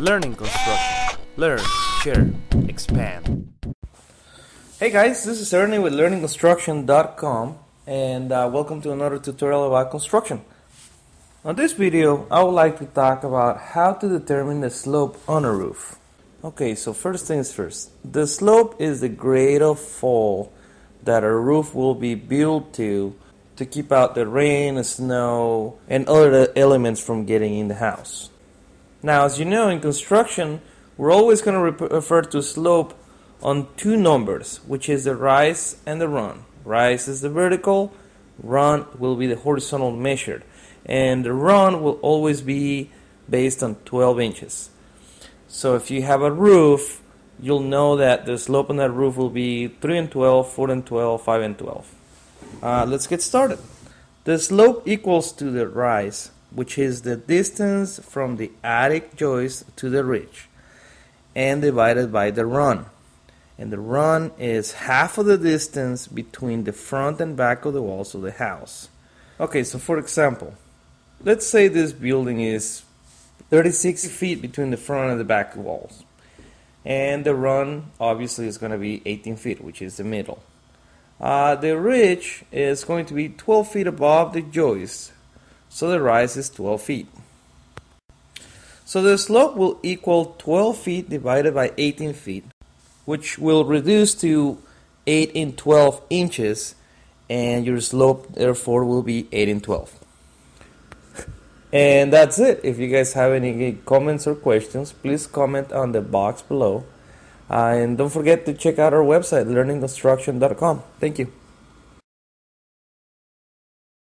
Learning construction. Learn, share, expand. Hey guys, this is Ernie with learningconstruction.com and welcome to another tutorial about construction. On this video, I would like to talk about how to determine the slope on a roof. Okay, so first things first. The slope is the grade of fall that a roof will be built to keep out the rain, snow, and other elements from getting in the house. Now, as you know, in construction, we're always going to refer to slope on two numbers, which is the rise and the run. Rise is the vertical, run will be the horizontal measured, and the run will always be based on 12 inches. So if you have a roof, you'll know that the slope on that roof will be 3 and 12, 4 and 12, 5 and 12. Let's get started. The slope equals to the rise, which is the distance from the attic joist to the ridge, and divided by the run. And the run is half of the distance between the front and back of the walls of the house. Okay, so for example, let's say this building is 36 feet between the front and the back walls. And the run obviously is going to be 18 feet, which is the middle. The ridge is going to be 12 feet above the joist. So the rise is 12 feet. So the slope will equal 12 feet divided by 18 feet, which will reduce to 8 and 12 inches, and your slope therefore will be 8 and 12. And that's it. If you guys have any comments or questions, please comment on the box below. And don't forget to check out our website, learningconstruction.com. Thank you.